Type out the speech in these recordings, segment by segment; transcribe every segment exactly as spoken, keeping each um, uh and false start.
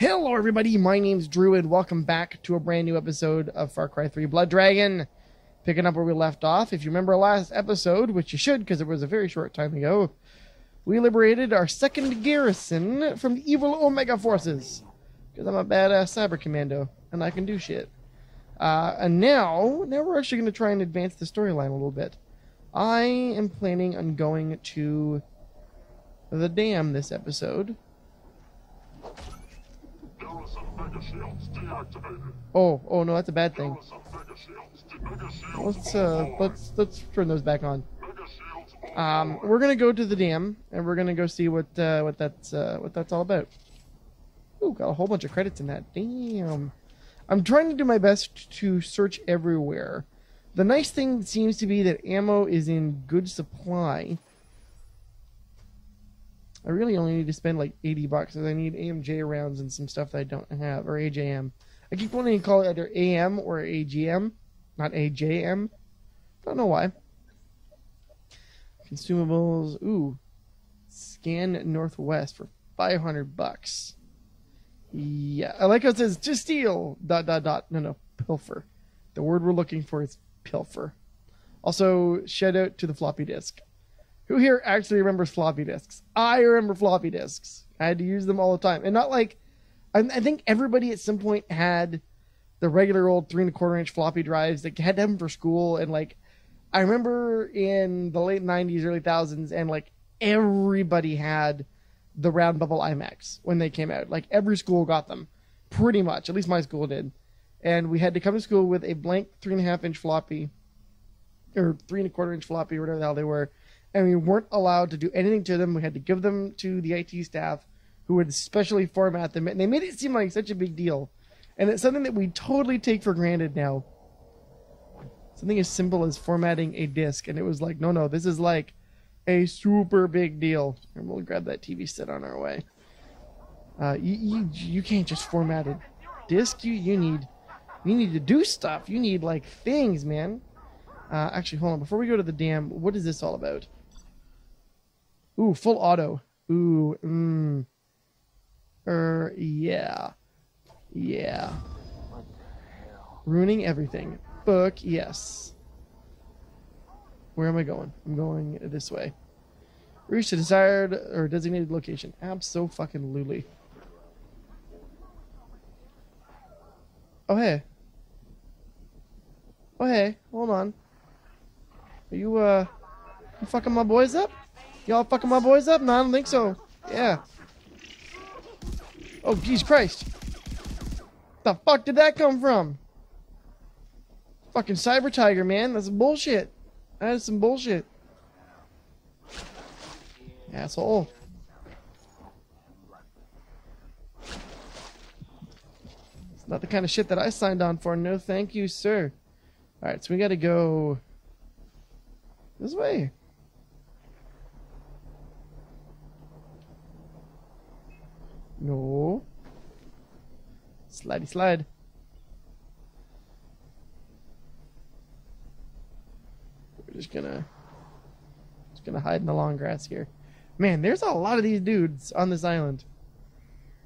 Hello everybody, my name's Drew and welcome back to a brand new episode of Far Cry three Blood Dragon. Picking up where we left off, if you remember last episode, which you should because it was a very short time ago, we liberated our second garrison from the evil Omega Forces. Because I'm a badass cyber commando and I can do shit. Uh, and now, now we're actually going to try and advance the storyline a little bit. I am planning on going to the dam this episode. Oh, oh no, that's a bad thing. Let's uh, let's let's turn those back on. Um, we're gonna go to the dam and we're gonna go see what uh, what that's uh, what that's all about. Ooh, got a whole bunch of credits in that. Damn, I'm trying to do my best to search everywhere. The nice thing seems to be that ammo is in good supply. I really only need to spend like eighty bucks because I need A M J rounds and some stuff that I don't have, or A J M. I keep wanting to call it either A M or A G M, not A J M. Don't know why. Consumables, ooh. Scan Northwest for five hundred bucks. Yeah, I like how it says to steal, dot, dot, dot. No, no, pilfer. The word we're looking for is pilfer. Also, shout out to the floppy disk. Who here actually remembers floppy disks? I remember floppy disks. I had to use them all the time. And not like, I, I think everybody at some point had the regular old three and a quarter inch floppy drives. They had them for school. And like, I remember in the late nineties, early thousands, and like everybody had the round bubble iMacs when they came out. Like every school got them, pretty much. At least my school did. And we had to come to school with a blank three and a half inch floppy, or three and a quarter inch floppy, or whatever the hell they were. And we weren't allowed to do anything to them. We had to give them to the I T staff who would specially format them. And they made it seem like such a big deal. And it's something that we totally take for granted now. Something as simple as formatting a disk. And it was like, no, no, this is like a super big deal. And we'll grab that T V set on our way. Uh, you, you, you can't just format a disk. You, you, need, you need to do stuff. You need like things, man. Uh, actually, hold on. Before we go to the dam, what is this all about? Ooh, full auto. Ooh, mmm. Er, yeah. Yeah. What the hell? Ruining everything. Book, yes. Where am I going? I'm going this way. Reach the desired or designated location. Abso-fucking-lutely. Oh, hey. Oh, hey. Hold on. Are you, uh, you fucking my boys up? Y'all fucking my boys up? No, I don't think so. Yeah. Oh, geez, Christ. The fuck did that come from? Fucking Cyber Tiger, man. That's bullshit. That is some bullshit. Asshole. It's not the kind of shit that I signed on for. No, thank you, sir. Alright, so we gotta go this way. No. Slidey slide. We're just gonna just gonna hide in the long grass here. Man, there's a lot of these dudes on this island.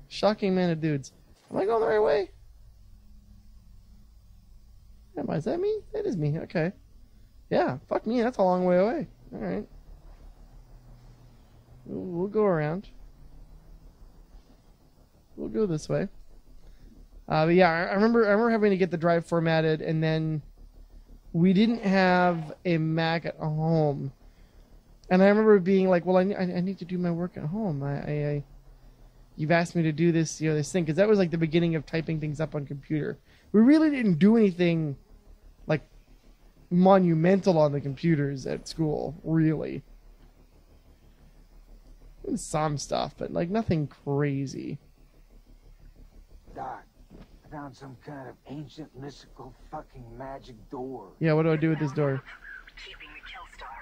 Shocking amount of dudes. Am I going the right way? Am I? Is that me? That is me. Okay. Yeah. Fuck me. That's a long way away. All right. We'll, we'll go around. We'll go this way. Uh, but yeah, I, I remember. I remember having to get the drive formatted, and then we didn't have a Mac at home. And I remember being like, "Well, I I, I need to do my work at home. I, I, I you've asked me to do this, you know, this thing," because that was like the beginning of typing things up on computer. We really didn't do anything like monumental on the computers at school, really. Some stuff, but like nothing crazy. Doc, I found some kind of ancient mystical fucking magic door. Yeah, what do I do with this door? Achieving the kill star.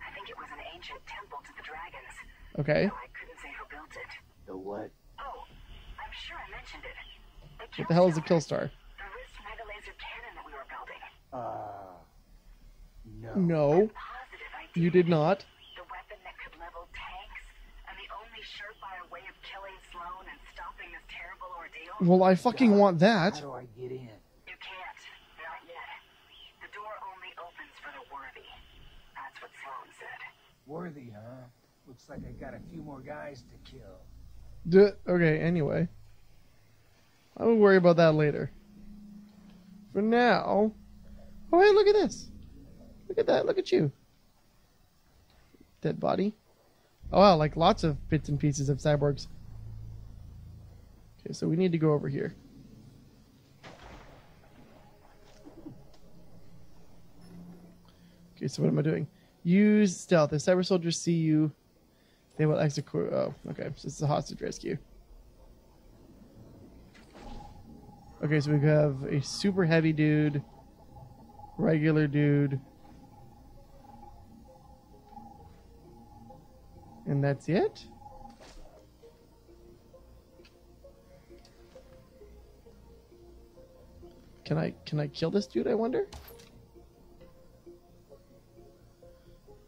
I think it was an ancient temple to the dragons. Okay. So I couldn't say who built it. The what? Oh, I'm sure I mentioned it. The what the hell is a kill star? Uh, no. No, I'm positive I did. You did not. The weapon that could level tanks, and the only surefire way of killing Sloan and stopping this terrible Well, I fucking want that. How do I get in? You can't. Not yet. The door only opens for the worthy. That's what Sloan said. Worthy, huh? Looks like I got a few more guys to kill. D okay, anyway. I will worry about that later. For now... Oh, hey, look at this. Look at that. Look at you. Dead body. Oh, wow, like lots of bits and pieces of cyborgs. Okay, so we need to go over here. Okay, so what am I doing? Use stealth. If cyber soldiers see you, they will execute... Oh, okay. So this is a hostage rescue. Okay, so we have a super heavy dude, regular dude, and that's it. Can I can I kill this dude, I wonder?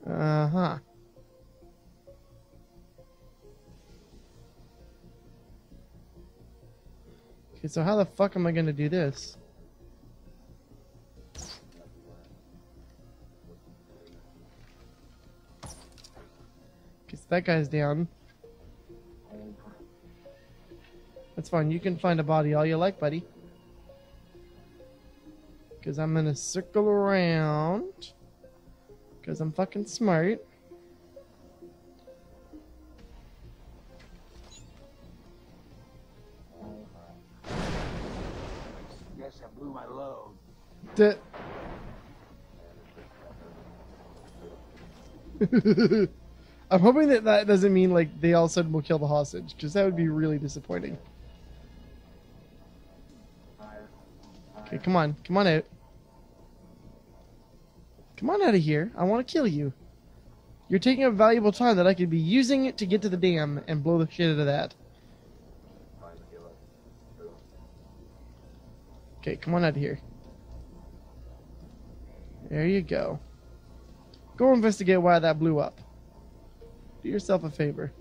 Uh-huh. Okay, so how the fuck am I gonna do this? That guy's down. That's fine. You can find a body all you like, buddy. Because I'm going to circle around. Because I'm fucking smart. Guess I blew my load. D I'm hoping that that doesn't mean, like, they all of a sudden will kill the hostage, because that would be really disappointing. Okay, come on. Come on out. Come on out of here. I want to kill you. You're taking up valuable time that I could be using it to get to the dam and blow the shit out of that. Okay, come on out of here. There you go. Go investigate why that blew up. Do yourself a favor.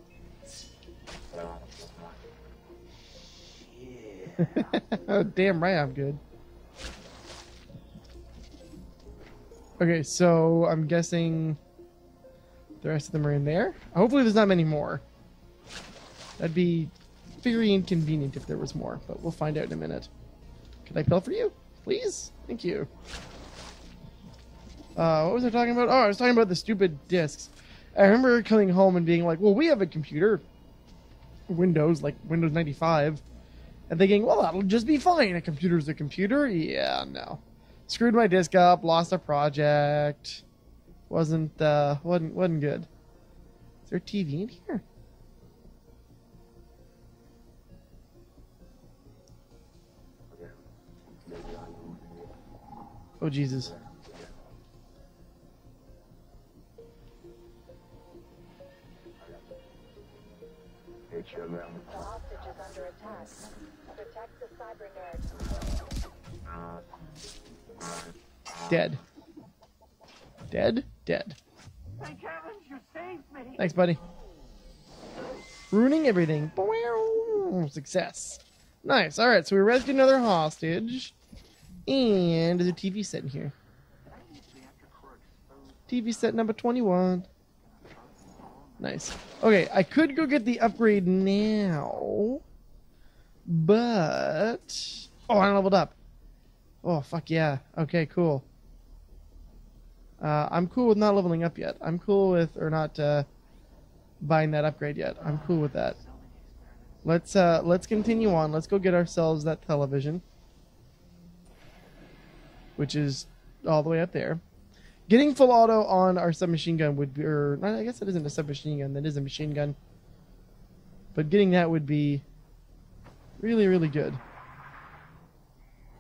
Oh, damn right I'm good. Okay, so I'm guessing the rest of them are in there. Hopefully there's not many more. That'd be very inconvenient if there was more, but we'll find out in a minute. Can I pilfer you? Please? Thank you. Uh, what was I talking about? Oh, I was talking about the stupid discs. I remember coming home and being like, well, we have a computer, Windows, like Windows ninety-five, and thinking, well, that'll just be fine. A computer's a computer. Yeah, no. Screwed my disk up, lost a project. Wasn't, uh, wasn't, wasn't good. Is there a T V in here? Oh, Jesus. The hostage is under attack. Protect the cyber nerd. Dead. Dead? Dead. Thank heavens you saved me. Thanks, buddy. Ruining everything. Success. Nice. Alright, so we rescued another hostage. And there's a T V set in here. T V set number twenty-one. Nice. Okay, I could go get the upgrade now, but... Oh, I leveled up. Oh, fuck yeah. Okay, cool. Uh, I'm cool with not leveling up yet. I'm cool with... Or not uh, buying that upgrade yet. I'm cool with that. Let's, uh, let's continue on. Let's go get ourselves that television, which is all the way up there. Getting full auto on our submachine gun would be, or I guess that isn't a submachine gun, that is a machine gun. But getting that would be really, really good.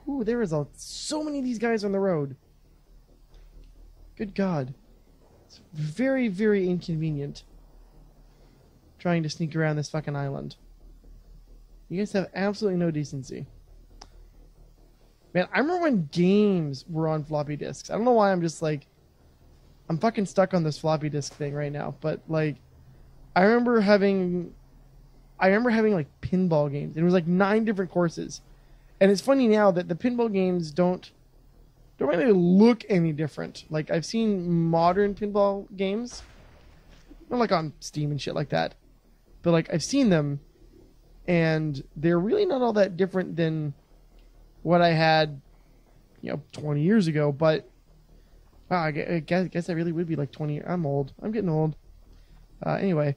Ooh, there is a, so many of these guys on the road. Good God. It's very, very inconvenient trying to sneak around this fucking island. You guys have absolutely no decency. Man, I remember when games were on floppy disks. I don't know why I'm just like... I'm fucking stuck on this floppy disk thing right now. But, like... I remember having... I remember having like pinball games. It was like nine different courses. And it's funny now that the pinball games don't don't really look any different. Like, I've seen modern pinball games, not like on Steam and shit like that, but like I've seen them, and they're really not all that different than what I had, you know, twenty years ago. But wow, I guess, I guess I really would be like twenty. I'm old. I'm getting old. Uh, anyway,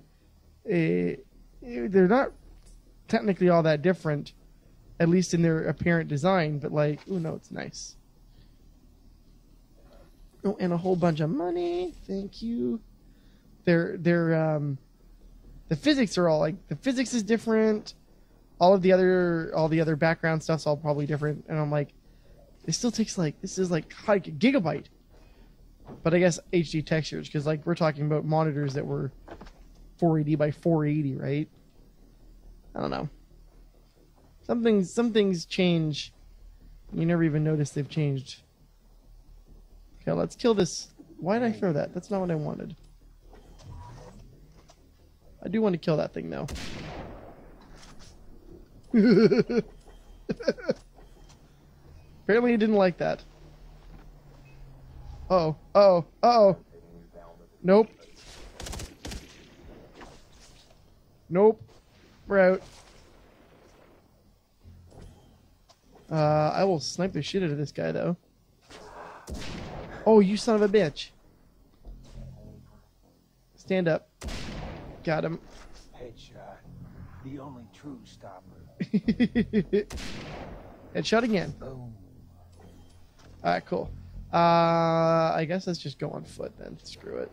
eh, they're not technically all that different, at least in their apparent design. But like, oh no, it's nice. Oh, and a whole bunch of money. Thank you. They're they're um, the physics are all like the physics is different. All of the other all the other background stuff's all probably different. And I'm like, it still takes like this is like high gigabyte. But I guess H D textures, because like we're talking about monitors that were four eighty by four eighty, right? I don't know. Some things, some things change. You never even notice they've changed. Okay, let's kill this. Why did I throw that? That's not what I wanted. I do want to kill that thing though. Apparently he didn't like that. Uh-oh, uh-oh, uh-oh. Nope. Nope. We're out. Uh, I will snipe the shit out of this guy, though. Oh, you son of a bitch. Stand up. Got him. Headshot. The only true stopper. Headshot again. Alright, cool. Uh, I guess let's just go on foot then. Screw it.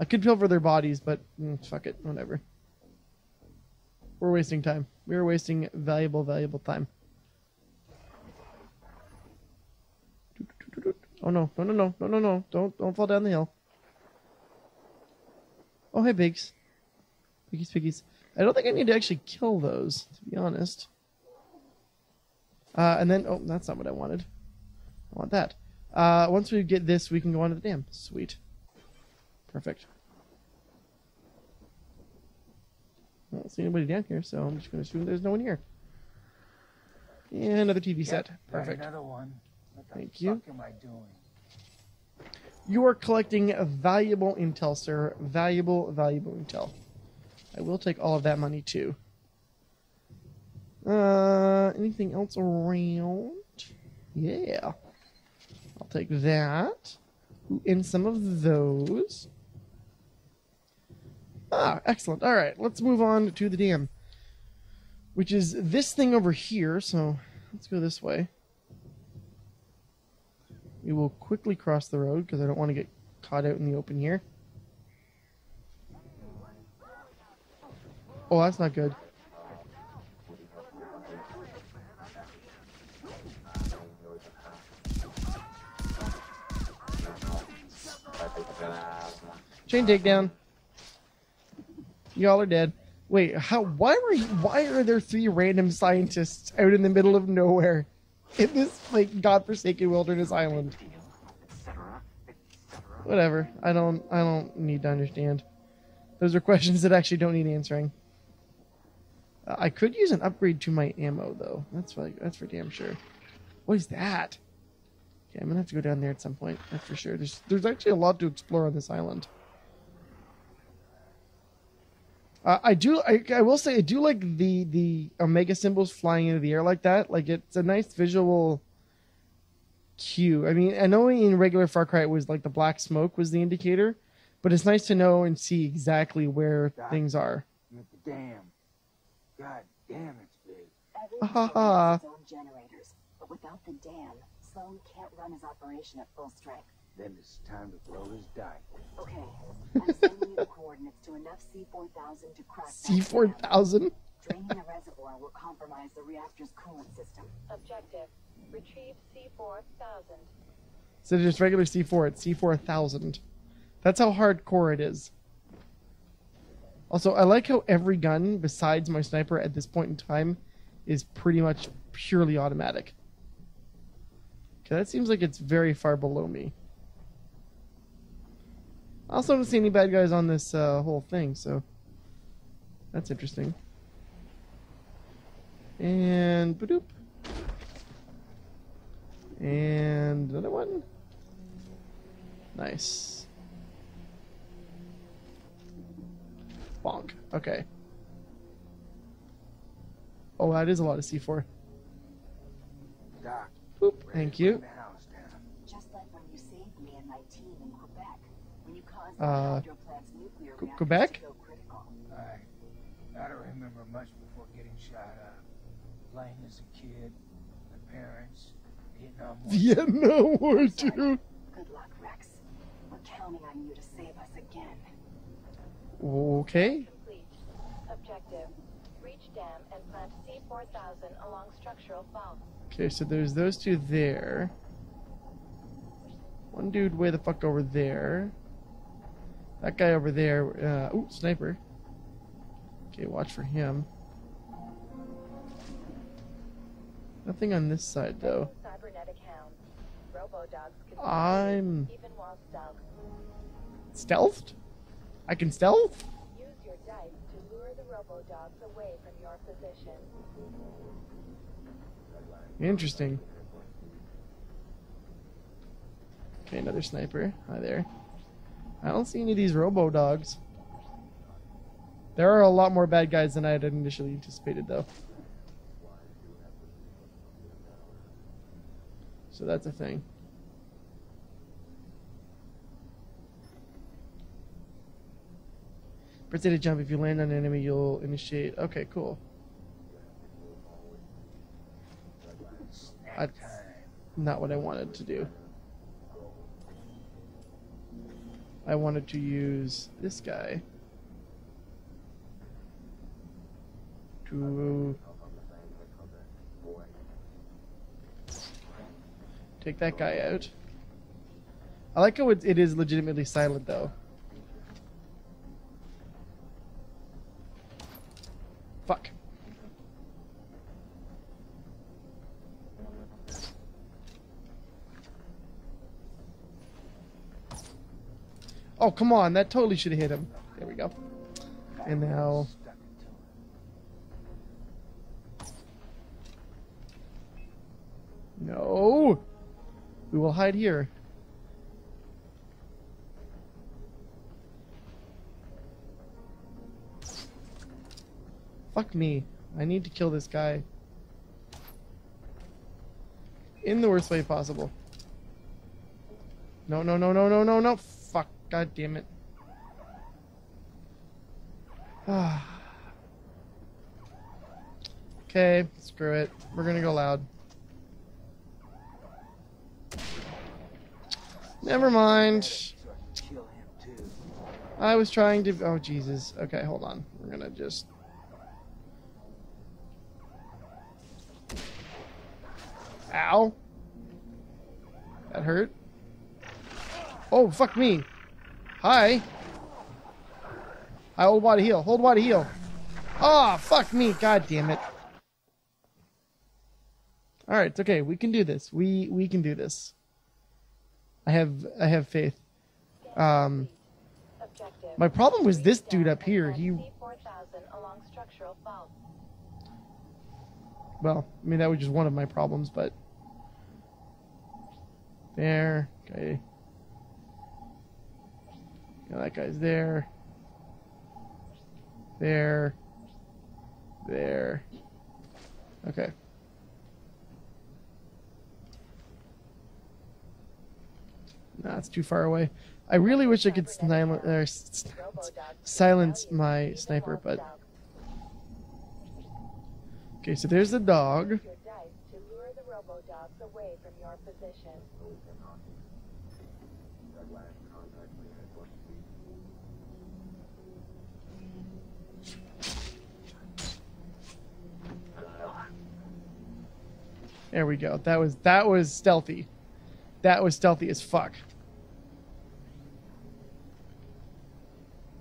I could pilfer their bodies, but mm, fuck it. Whatever. We're wasting time. We're wasting valuable, valuable time. Oh no! No! No! No! No! No! No! Don't! Don't fall down the hill. Oh hey, pigs, piggies, piggies. I don't think I need to actually kill those, to be honest. Uh, and then oh, that's not what I wanted. I want that. Uh, once we get this, we can go on to the dam. Sweet. Perfect. I don't see anybody down here, so I'm just going to assume there's no one here. And another T V yep, set. Perfect. Another one. What the Thank you. Fuck am I doing? You are collecting valuable intel, sir. Valuable, valuable intel. I will take all of that money, too. Uh, anything else around? Yeah. I'll take that. And some of those. Ah, excellent. All right, let's move on to the dam, which is this thing over here. So let's go this way. We will quickly cross the road because I don't want to get caught out in the open here. Oh, that's not good. Chain takedown. Y'all are dead. Wait, how? Why were? You, why are there three random scientists out in the middle of nowhere, in this like godforsaken wilderness island? Whatever. I don't. I don't need to understand. Those are questions that actually don't need answering. Uh, I could use an upgrade to my ammo though. That's like that's for damn sure. What is that? Okay, I'm gonna have to go down there at some point. That's for sure. There's there's actually a lot to explore on this island. Uh, I do. I, I will say I do like the the Omega symbols flying into the air like that. Like it's a nice visual cue. I mean, I know in regular Far Cry it was like the black smoke was the indicator, but it's nice to know and see exactly where God, things are. Damn! God damn it's big. Ha ha. Generators, but without the dam, Sloan can't run his operation at full strength. Then it's time to throw his die. Okay, I'm sending you the coordinates to enough C four thousand to crack C four thousand? Draining the reservoir will compromise the reactor's coolant system. Objective, retrieve C four thousand. So just regular C four, it's C four thousand. That's how hardcore it is. Also, I like how every gun, besides my sniper at this point in time, is pretty much purely automatic. Okay, that seems like it's very far below me. I also don't see any bad guys on this uh, whole thing, so That's interesting. And boop. And another one. Nice. Bonk. Okay. Oh, that is a lot of C four. Doc. Boop. Thank you. Just like when you saved me and my team in Quebec. When you caused uh, the plant's nuclear reactor Quebec? So critical. I, I don't remember much before getting shot up. Playing as a kid, my parents, Vietnam War. Vietnam War, dude. Good luck, Rex. We're counting on you to save us again. Okay. Complete. Objective. Reach dam and plant C four thousand along structural valve. Okay, so there's those two there. One dude way the fuck over there. That guy over there. Uh, ooh, sniper. Okay, watch for him. Nothing on this side, though. I'm... stealthed? I can stealth? Use your dice to lure the robo-dogs away from your position. Interesting. Okay, another sniper. Hi there. I don't see any of these robo-dogs. There are a lot more bad guys than I had initially anticipated, though. So that's a thing. Press A to jump. If you land on an enemy, you'll initiate. Okay, cool. That's not what I wanted to do. I wanted to use this guy to take that guy out. I like how it, it is legitimately silent, though. Fuck. Oh, come on. That totally should have hit him. There we go. And now... no! We will hide here. Fuck me. I need to kill this guy. In the worst way possible. No, no, no, no, no, no, no. Fuck. God damn it. Okay. Screw it. We're gonna go loud. Never mind. I was trying to... oh, Jesus. Okay, hold on. We're gonna just... ow. That hurt. Oh, fuck me. Hi. I hold wide heal. Hold wide heal. Ah, oh, fuck me. God damn it. Alright, it's okay. We can do this. We, we can do this. I have I have faith. Um, my problem was this dude up here. He well, I mean that was just one of my problems, but there, okay. Yeah, that guy's there. There. There. Okay. Nah, it's too far away. I really wish I could silence, er, silence my sniper, but... okay, so there's the dog. There we go. That was, that was stealthy. That was stealthy as fuck.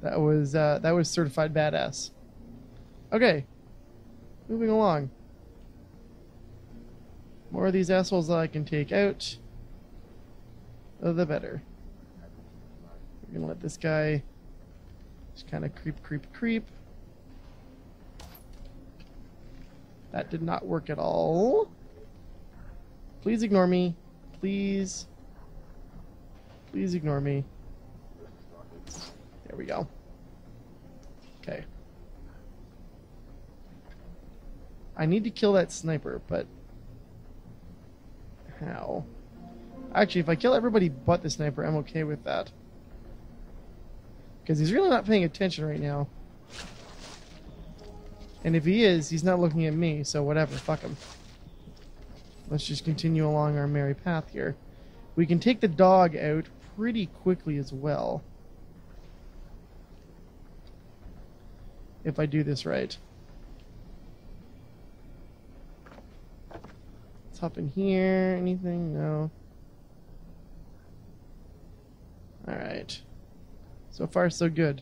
That was uh, that was certified badass. Okay, moving along. More of these assholes that I can take out, the better. We're gonna let this guy just kind of creep, creep, creep. That did not work at all. Please ignore me. Please. Please ignore me. There we go. Okay. I need to kill that sniper, but how? Actually, if I kill everybody but the sniper, I'm okay with that. Because he's really not paying attention right now. And if he is, he's not looking at me, so whatever, fuck him. Let's just continue along our merry path here. We can take the dog out pretty quickly as well. If I do this right. Let's hop in here. Anything? No. Alright. So far, so good.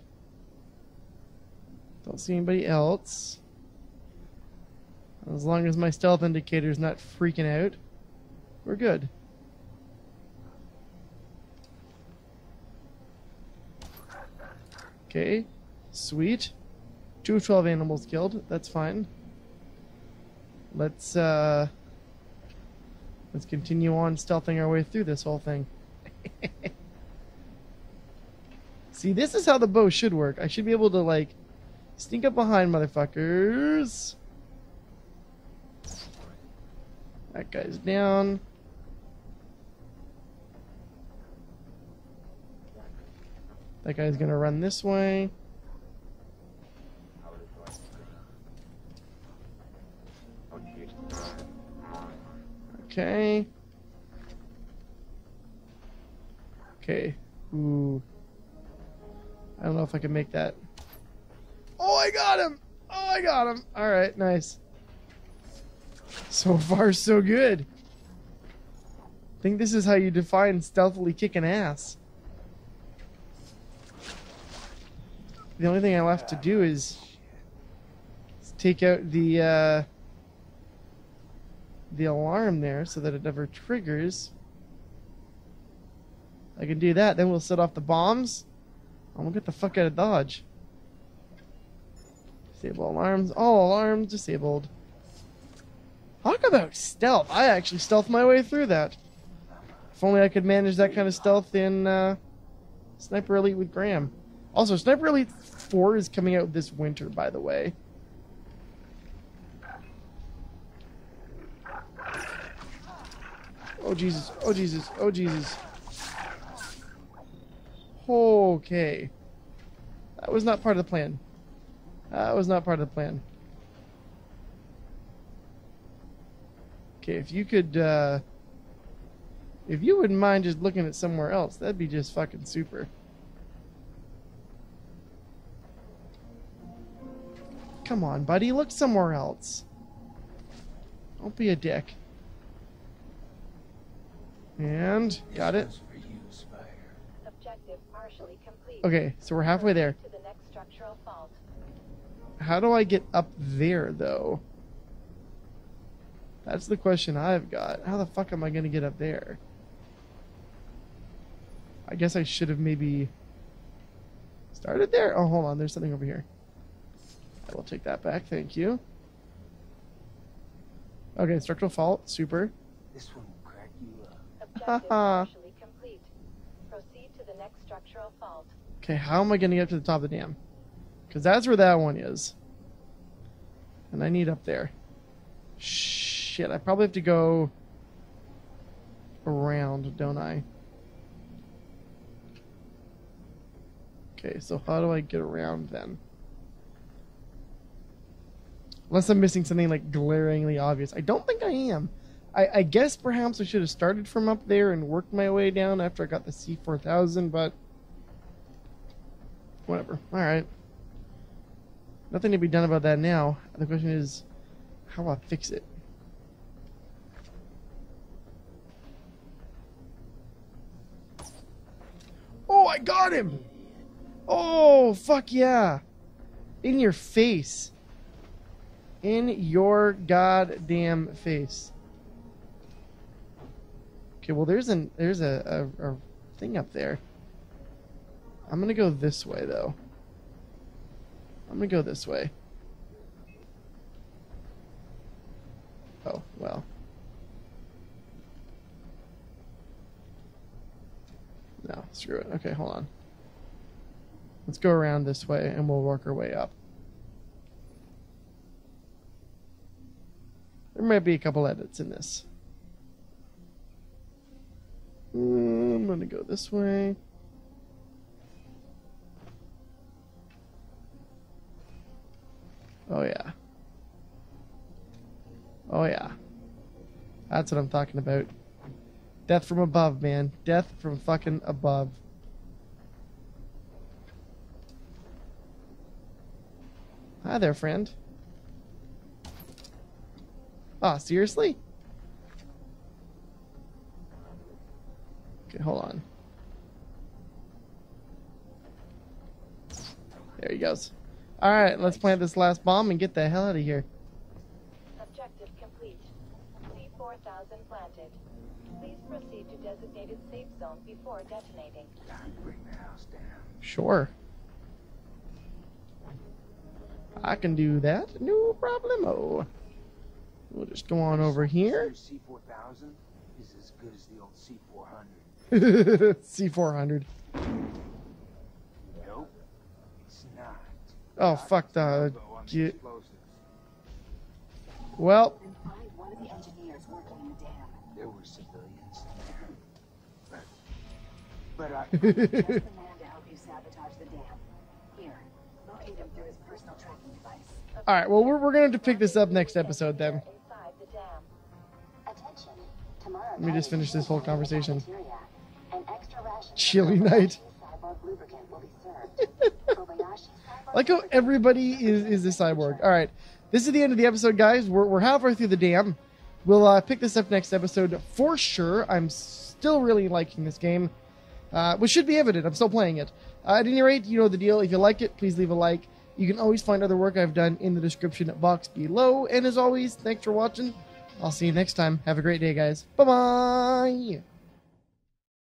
Don't see anybody else. As long as my stealth indicator's not freaking out, we're good. Okay. Sweet. Two of twelve animals killed. That's fine. Let's, uh... let's continue on stealthing our way through this whole thing. See, this is how the bow should work. I should be able to, like, sneak up behind motherfuckers. That guy's down. That guy's gonna run this way. Okay. Okay. Ooh. I don't know if I can make that. Oh, I got him! Oh, I got him! Alright, nice. So far, so good. I think this is how you define stealthily kicking ass. The only thing I have to do is take out the, uh... the alarm there so that it never triggers. I can do that, then we'll set off the bombs. I'm gonna get the fuck out of Dodge. Disable alarms. All alarms disabled. Talk about stealth. I actually stealthed my way through that. If only I could manage that kind of stealth in uh, Sniper Elite with Graham. Also, Sniper Elite four is coming out this winter, by the way. Oh Jesus, oh Jesus, oh Jesus. Okay. That was not part of the plan. That was not part of the plan. Okay, if you could, uh... if you wouldn't mind just looking at somewhere else, that'd be just fucking super. Come on, buddy, look somewhere else. Don't be a dick. And got it. Objective partially complete. Okay, so we're halfway there. To the next structural fault. How do I get up there though? That's the question I've got. How the fuck am I gonna get up there? I guess I should have maybe started there. Oh, hold on, there's something over here. I will take that back, thank you. Okay, structural fault, super. This one will crack you up. Objective partially complete. Proceed to the next structural fault. Okay, how am I gonna get up to the top of the dam? Because that's where that one is. And I need up there. Shit, I probably have to go around, don't I? Okay, so how do I get around then? Unless I'm missing something like glaringly obvious. I don't think I am. I, I guess perhaps I should have started from up there and worked my way down after I got the C four thousand, but whatever. Alright. Nothing to be done about that now. The question is, how do I fix it? Oh, I got him! Oh, fuck yeah! In your face. In your goddamn face. Okay, well, there's an there's a, a, a thing up there. I'm gonna go this way, though. I'm gonna go this way. Oh, well. No, screw it. Okay, hold on. Let's go around this way and we'll work our way up. There might be a couple edits in this. Mm, I'm gonna go this way. Oh yeah. Oh yeah. That's what I'm talking about. Death from above, man. Death from fucking above. Hi there, friend. Ah, oh, seriously? Okay, hold on. There he goes. Alright, let's plant this last bomb and get the hell out of here. Objective complete. C four thousand planted. Please proceed to designated safe zone before detonating. Time to bring the house down. Sure. I can do that. No problemo. We'll just go on over here. C four thousand is as good as the old C four hundred. C four hundred. Nope, it's not. Oh, fuck the... Get... Well... There were civilians there. But, but I... Just the man to help you sabotage the dam. Here, locate him through his personal tracking device. Okay. Alright, well, we're, we're going to pick this up next episode, then. Let me just finish this whole conversation. Chilly night. I like how everybody is, is a cyborg. Alright, this is the end of the episode, guys. We're, we're halfway through the dam. We'll uh, pick this up next episode for sure. I'm still really liking this game, uh, which should be evident. I'm still playing it. Uh, at any rate, you know the deal. If you like it, please leave a like. You can always find other work I've done in the description box below. And as always, thanks for watching. I'll see you next time. Have a great day, guys. Bye-bye.